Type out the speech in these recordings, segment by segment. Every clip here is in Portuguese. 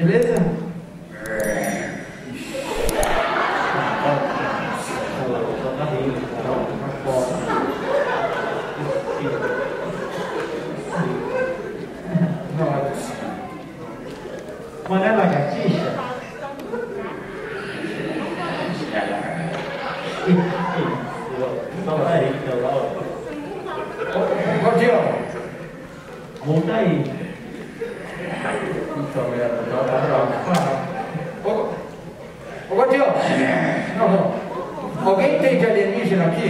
Beleza? Quando é lagartixa? Solta aí, então, lá, ó. Monta aí. Então, ô Gordinho, não, alguém tem de alienígena aqui?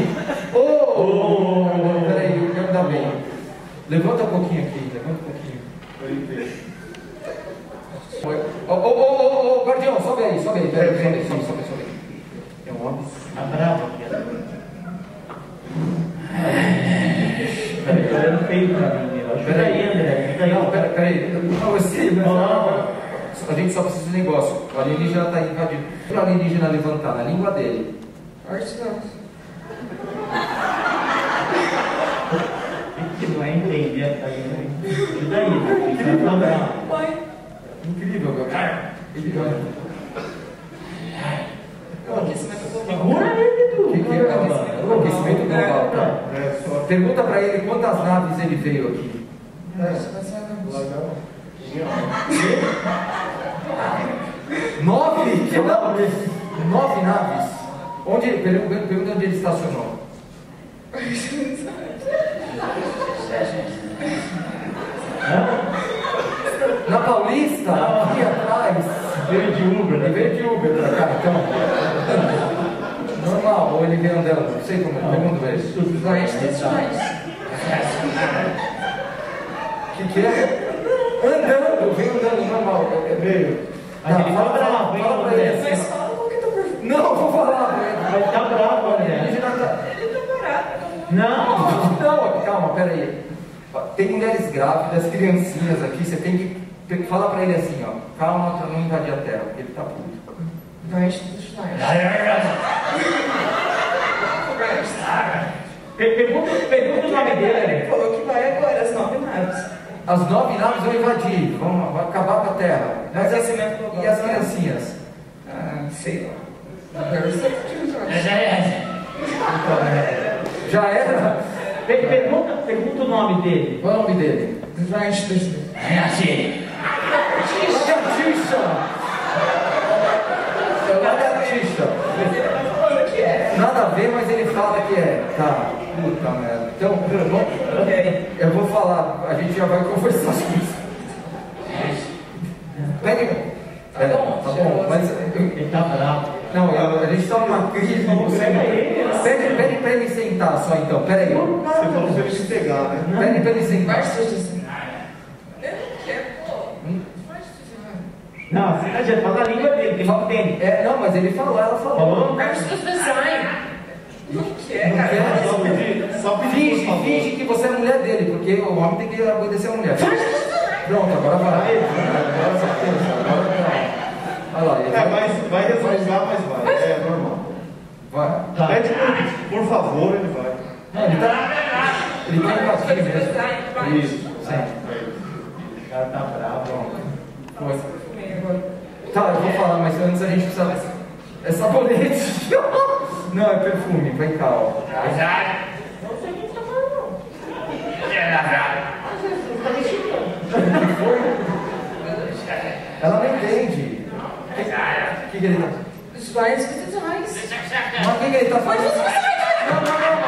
Peraí, eu quero dar bem. Levanta um pouquinho aqui, levanta um pouquinho. Ô, Gordinho, sobe aí, peraí, sobe. É um homem. Tá bravo aqui. Peraí, eu não tenho pra mim. Peraí, André. Peraí. Não, você, mas... A gente só precisa de negócio. O alienígena tá invadindo. Para o alienígena levantar na língua dele. Arceus. Que não é entender. E daí? Incrível, meu cara. Ele olha. Aquecimento global. Pergunta pra ele quantas naves ele veio aqui. Nove naves. Pergunta onde ele estacionou. Na Paulista? Aqui atrás. Veio de Uber pra cá, então. Normal, ou ele veio andando. Não sei como é. Pergunta pra ele. Não é estacionais. Que é? Vem andando normal. Veio. Fala pra ele. Mas fala porque tá perfeito. Não, vou falar. Mas tá bravo, né? Ele tá parado. Não, calma, peraí. Tem mulheres grávidas, criancinhas aqui. Você tem que falar pra ele assim, ó. Calma pra não invadir a terra, porque ele tá puto. Pergunta o nome dele. Ele falou que vai agora, as 9 naves. As 9 naves vão invadir, vão acabar com a terra. Mas e as criancinhas? Sei lá. Já era? Pergunta o nome dele. Qual é o nome dele? Lagartixa. Nada a ver, mas ele fala que é. Tá. Puta merda. Então, eu vou falar, a gente já vai conversar sobre isso. Tá bom, mas... Ele tá bravo. Não, a gente tá numa crise. Pede pra ele sentar só então, peraí. Você falou pra ele se pegar, né? Pede pra ele sentar. Eu não quero, pô. Não, você tá já fala a língua dele, que não tem. Não, mas ele falou, ela falou. Não quer, cara. Finge que você é mulher dele, porque o homem tem que obedecer a mulher. Pronto, agora vai. Agora vai resolver, mas vai. É normal. Vai. Pede por favor, ele vai. Ele tem empatia mesmo. Isso. O cara tá bravo. Tá, eu vou falar, mas antes a gente precisa... É sabonete. Não, é perfume, vem cá, ó. Não sei o que tá falando, não. Jesus, tá me xingando. Foi? Ela não entende. O que que ele tá? Mas o que que ele tá falando? Não,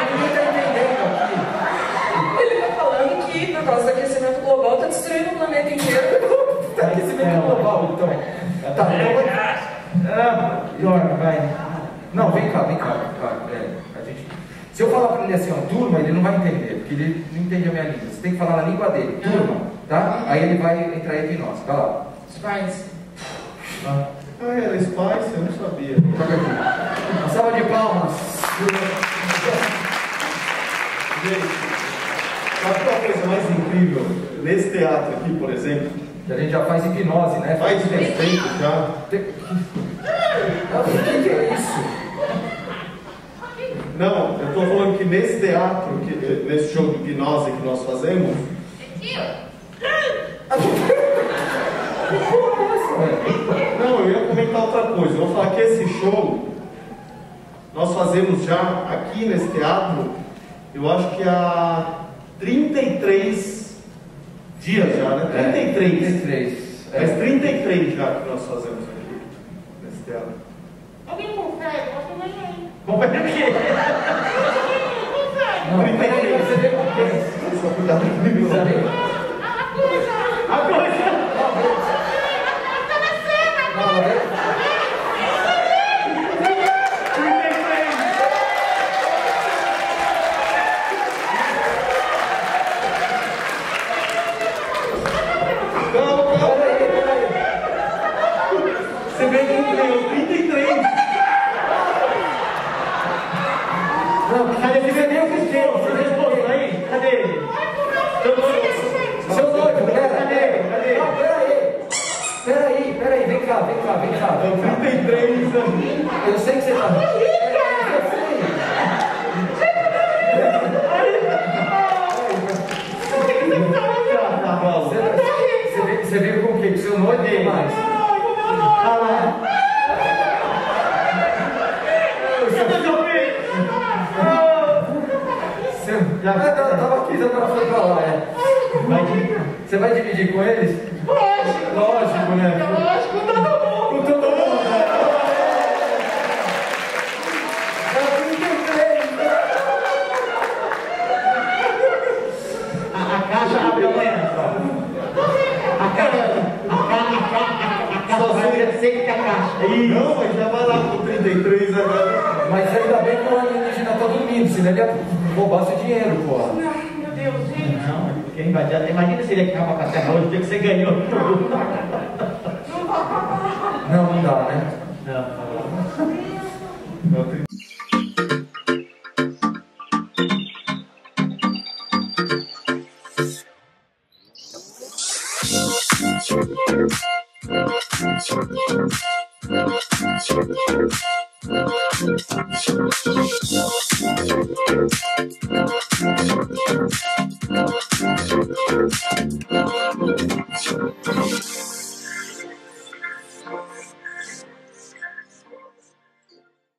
ninguém tá entendendo. Ele tá falando que por causa do aquecimento global tá destruindo o planeta inteiro. Tá aquecimento global, então. Tá, dorme, vai. Não, vem cá. A gente... Se eu falar pra ele assim, ó, turma, ele não vai entender, porque ele não entende a minha língua. Você tem que falar na língua dele, turma, tá? Aí ele vai entrar entre nós, vai lá. Spice. Era Spice? Eu não sabia. Toca aqui. Uma salva de palmas. Gente, sabe qual a coisa mais incrível? Nesse teatro aqui, por exemplo, que a gente já faz hipnose, né? Faz respeito já. O que é isso? Não, eu estou falando que nesse teatro, nesse show de hipnose que nós fazemos... comentar outra coisa. Eu vou falar que esse show nós fazemos já aqui nesse teatro, eu acho que há 33 dias já, né? 33. É, 33. É. Mas 33 já que nós fazemos aqui nesse teatro. Alguém confere? Eu não sei. Confere o quê? Não, 33. Você vê como é isso. Só cuidado com o meu. Você vai dividir com eles? Lógico! Lógico, né? Lógico, com todo mundo! Com todo mundo! A caixa abre amanhã, só. A caixa só seria sempre a caixa. Não, mas já vai lá com 33 agora. Mas ainda bem que o alienígena tá dormindo, senão ele ia roubar seu dinheiro, porra. Imagina se ele acaba com a terra hoje, o dia que você ganhou. Não, não dá, né? Não. Não.